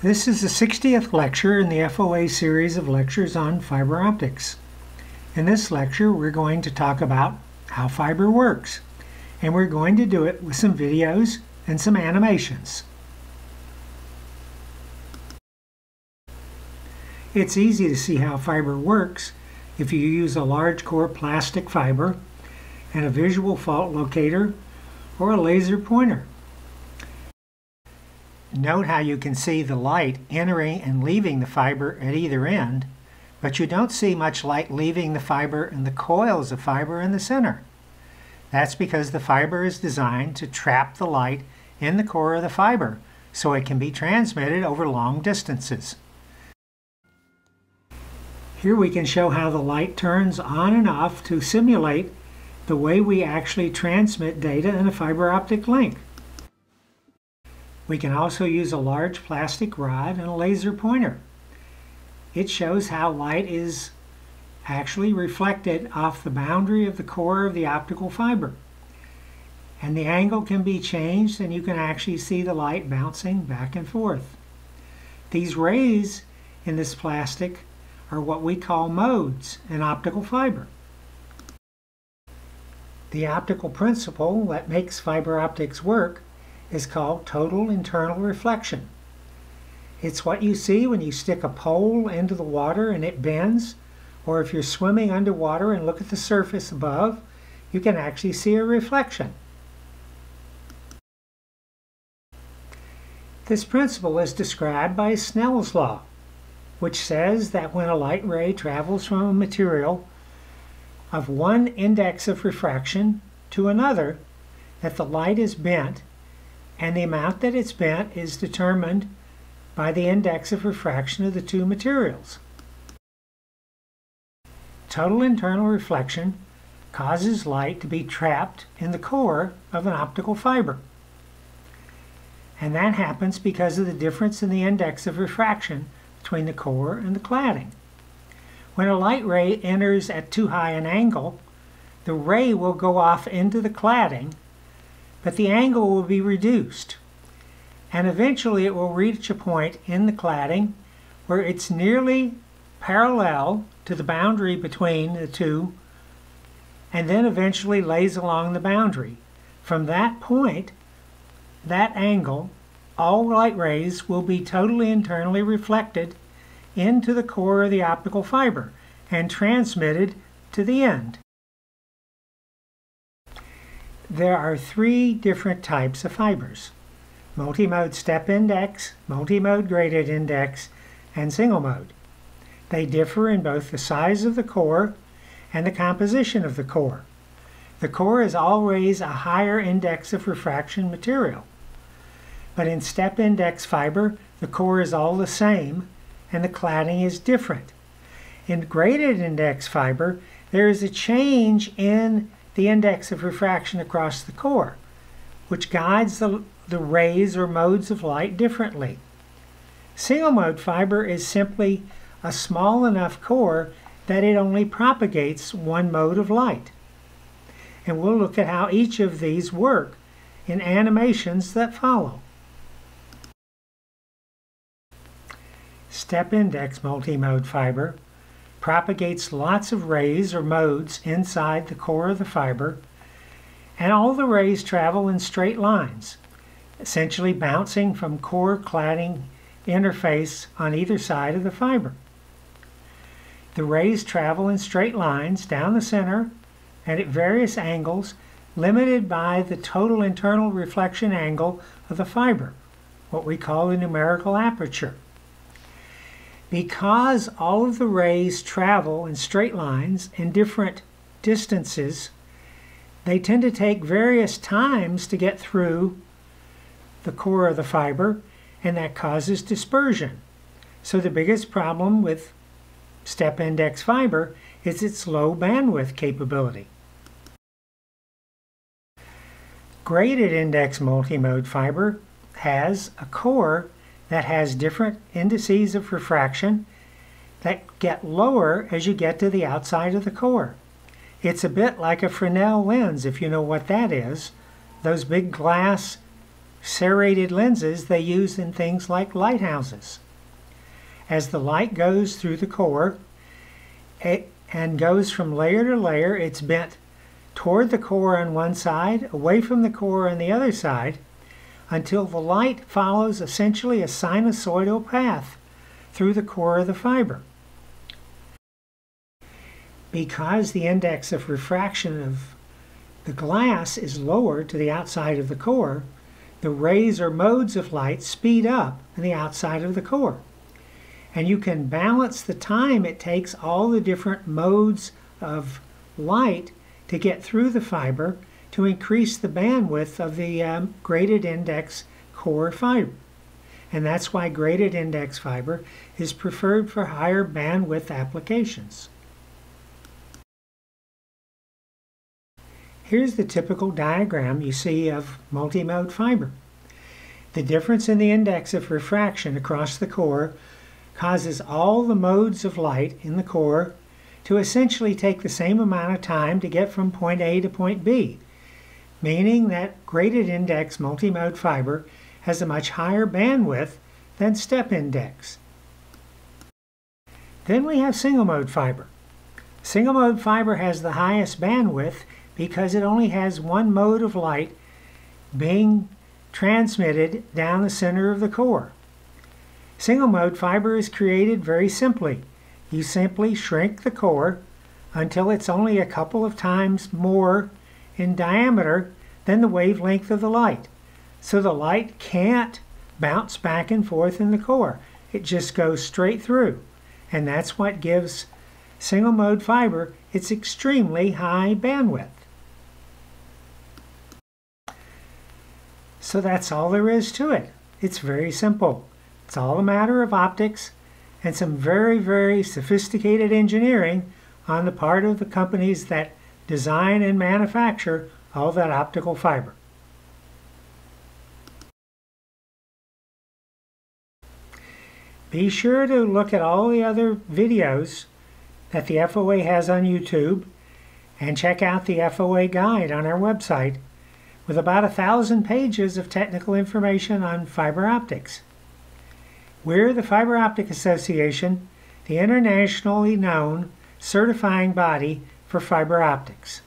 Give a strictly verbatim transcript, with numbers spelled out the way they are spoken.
This is the sixtieth lecture in the F O A series of lectures on fiber optics. In this lecture, we're going to talk about how fiber works, and we're going to do it with some videos and some animations. It's easy to see how fiber works if you use a large core plastic fiber and a visual fault locator or a laser pointer. Note how you can see the light entering and leaving the fiber at either end, but you don't see much light leaving the fiber and the coils of fiber in the center. That's because the fiber is designed to trap the light in the core of the fiber so it can be transmitted over long distances. Here we can show how the light turns on and off to simulate the way we actually transmit data in a fiber optic link. We can also use a large plastic rod and a laser pointer. It shows how light is actually reflected off the boundary of the core of the optical fiber. And the angle can be changed, and you can actually see the light bouncing back and forth. These rays in this plastic are what we call modes in optical fiber. The optical principle that makes fiber optics work is called total internal reflection. It's what you see when you stick a pole into the water and it bends, or if you're swimming underwater and look at the surface above, you can actually see a reflection. This principle is described by Snell's law, which says that when a light ray travels from a material of one index of refraction to another, that the light is bent, and the amount that it's bent is determined by the index of refraction of the two materials. Total internal reflection causes light to be trapped in the core of an optical fiber. And that happens because of the difference in the index of refraction between the core and the cladding. When a light ray enters at too high an angle, the ray will go off into the cladding, but the angle will be reduced, and eventually it will reach a point in the cladding where it's nearly parallel to the boundary between the two, and then eventually lays along the boundary. From that point, that angle, all light rays will be totally internally reflected into the core of the optical fiber and transmitted to the end. There are three different types of fibers: multimode step index, multimode graded index, and single mode. They differ in both the size of the core and the composition of the core. The core is always a higher index of refraction material. But in step index fiber, the core is all the same and the cladding is different. In graded index fiber, there is a change in the index of refraction across the core, which guides the, the rays or modes of light differently. Single mode fiber is simply a small enough core that it only propagates one mode of light. And we'll look at how each of these work in animations that follow. Step index multimode fiber propagates lots of rays or modes inside the core of the fiber, and all the rays travel in straight lines, essentially bouncing from core cladding interface on either side of the fiber. The rays travel in straight lines down the center and at various angles, limited by the total internal reflection angle of the fiber, what we call the numerical aperture. Because all of the rays travel in straight lines and different distances, they tend to take various times to get through the core of the fiber, and that causes dispersion. So the biggest problem with step index fiber is its low bandwidth capability. Graded index multimode fiber has a core that has different indices of refraction that get lower as you get to the outside of the core. It's a bit like a Fresnel lens, if you know what that is. Those big glass serrated lenses they use in things like lighthouses. As the light goes through the core it, and goes from layer to layer, it's bent toward the core on one side, away from the core on the other side, until the light follows essentially a sinusoidal path through the core of the fiber. Because the index of refraction of the glass is lower to the outside of the core, the rays or modes of light speed up on the outside of the core. And you can balance the time it takes all the different modes of light to get through the fiber to increase the bandwidth of the um, graded index core fiber. And that's why graded index fiber is preferred for higher bandwidth applications. Here's the typical diagram you see of multimode fiber. The difference in the index of refraction across the core causes all the modes of light in the core to essentially take the same amount of time to get from point A to point B, meaning that graded index multimode fiber has a much higher bandwidth than step index. Then we have single mode fiber. Single mode fiber has the highest bandwidth because it only has one mode of light being transmitted down the center of the core. Single mode fiber is created very simply. You simply shrink the core until it's only a couple of times more in diameter than the wavelength of the light. So the light can't bounce back and forth in the core. It just goes straight through. And that's what gives single mode fiber its extremely high bandwidth. So that's all there is to it. It's very simple. It's all a matter of optics and some very, very sophisticated engineering on the part of the companies that design and manufacture all that optical fiber. Be sure to look at all the other videos that the F O A has on YouTube and check out the F O A guide on our website with about a thousand pages of technical information on fiber optics. We're the Fiber Optic Association, the internationally known certifying body for fiber optics.